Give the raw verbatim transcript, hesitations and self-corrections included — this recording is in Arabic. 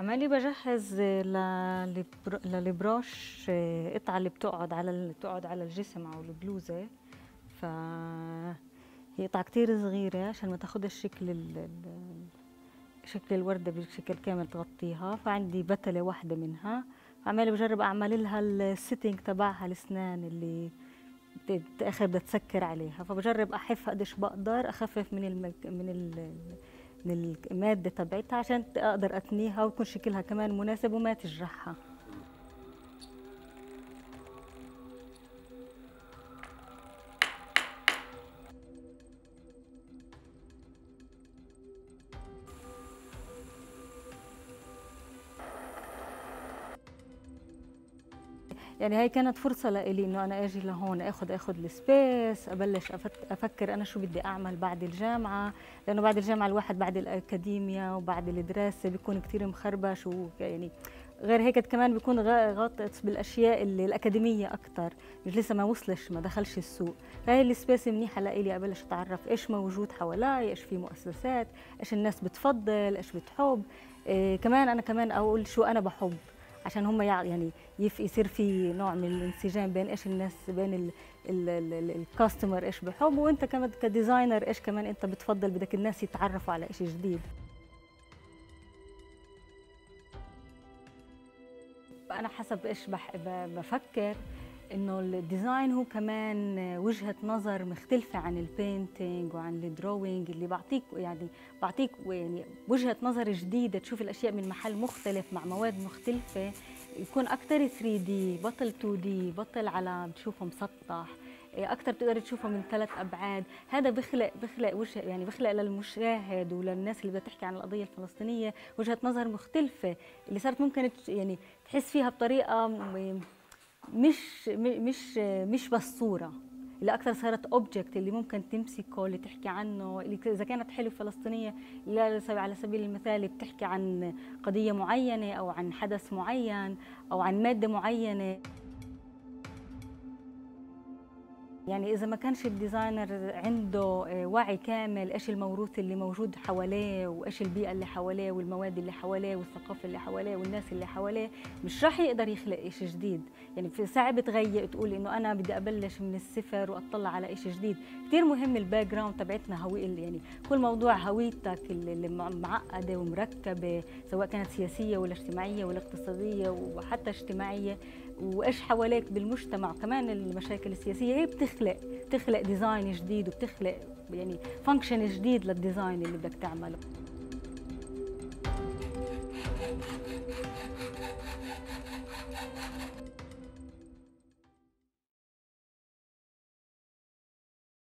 عمالي بجهز للبراش القطعه اللي بتقعد على اللي بتقعد على الجسم او البلوزه، ف هي قطعه كتير صغيره عشان ما تاخدش شكل ال... شكل الورده بشكل كامل تغطيها. فعندي بتله واحده منها، عمالي بجرب اعمل لها السيتنج تبعها، الاسنان اللي اخر بدها تسكر عليها، فبجرب احفها قديش بقدر، اخفف من المك... من ال... من المادة تبعتها عشان أقدر أتنيها ويكون شكلها كمان مناسب وما تجرحها. يعني هاي كانت فرصة لإلي إنه أنا أجي لهون آخذ آخذ السبيس، أبلش أفكر أنا شو بدي أعمل بعد الجامعة، لأنه بعد الجامعة الواحد بعد الأكاديمية وبعد الدراسة بيكون كتير مخربش، ويعني غير هيك كمان بيكون غاطس بالأشياء الأكاديمية أكتر، مش لسه ما وصلش ما دخلش السوق، فهي السبيس منيحة لإلي أبلش أتعرف إيش موجود حوالي، إيش في مؤسسات، إيش الناس بتفضل، إيش بتحب، إيه كمان أنا كمان أقول شو أنا بحب، عشان هم يعني يصير في نوع من الانسجام بين ايش الناس بين الكاستمر ايش بحب، وانت كمان كديزاينر ايش كمان انت بتفضل بدك الناس يتعرفوا على شيء جديد. انا حسب ايش بفكر انه الديزاين هو كمان وجهه نظر مختلفه عن البينتينج وعن الدروينج، اللي بعطيك يعني بعطيك يعني وجهه نظر جديده، تشوف الاشياء من محل مختلف مع مواد مختلفه، يكون اكثر ثري دي بطل تو دي بطل على بتشوفه مسطح، اكثر بتقدر تشوفه من ثلاث ابعاد، هذا بخلق بخلق وجه يعني بخلق للمشاهد وللناس اللي بدها تحكي عن القضيه الفلسطينيه وجهه نظر مختلفه، اللي صارت ممكن يعني تحس فيها بطريقه مش مش مش بس صوره، اللي اكثر صارت اوبجكت اللي ممكن تمسكه اللي تحكي عنه، اللي اذا كانت حلوه فلسطينيه على سبيل المثال بتحكي عن قضيه معينه او عن حدث معين او عن ماده معينه. يعني اذا ما كانش الديزاينر عنده وعي كامل ايش الموروث اللي موجود حواليه وايش البيئه اللي حواليه والمواد اللي حواليه والثقافه اللي حواليه والناس اللي حواليه، مش راح يقدر يخلق شيء جديد. يعني صعب تغير تقول انه انا بدي ابلش من الصفر واطلع على شيء جديد. كثير مهم الباك جراوند تبعتنا، هويه يعني كل موضوع هويتك اللي معقده ومركبه سواء كانت سياسيه ولا اجتماعيه ولا اقتصاديه وحتى اجتماعيه، وايش حواليك بالمجتمع وكمان المشاكل السياسيه، هي بتخلق بتخلق ديزاين جديد وبتخلق يعني فانكشن جديد للديزاين اللي بدك تعمله.